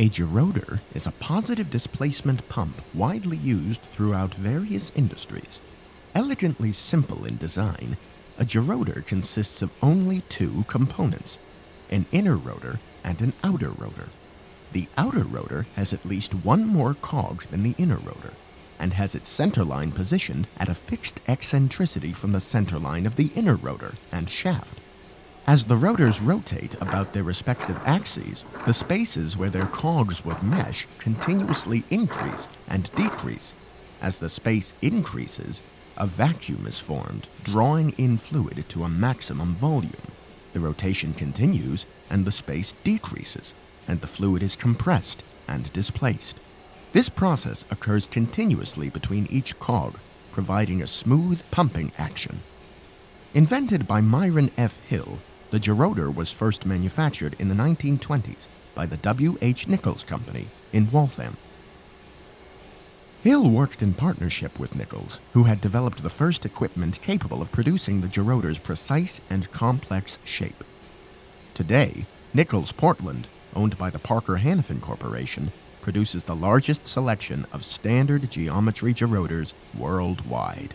A gerotor is a positive displacement pump widely used throughout various industries. Elegantly simple in design, a gerotor consists of only two components, an inner rotor and an outer rotor. The outer rotor has at least one more cog than the inner rotor and has its center line positioned at a fixed eccentricity from the center line of the inner rotor and shaft. As the rotors rotate about their respective axes, the spaces where their cogs would mesh continuously increase and decrease. As the space increases, a vacuum is formed, drawing in fluid to a maximum volume. The rotation continues and the space decreases, and the fluid is compressed and displaced. This process occurs continuously between each cog, providing a smooth pumping action. Invented by Myron F. Hill, the gerotor was first manufactured in the 1920s by the W.H. Nichols Company in Waltham. Hill worked in partnership with Nichols, who had developed the first equipment capable of producing the gerotor's precise and complex shape. Today, Nichols Portland, owned by the Parker Hannifin Corporation, produces the largest selection of standard geometry gerotors worldwide.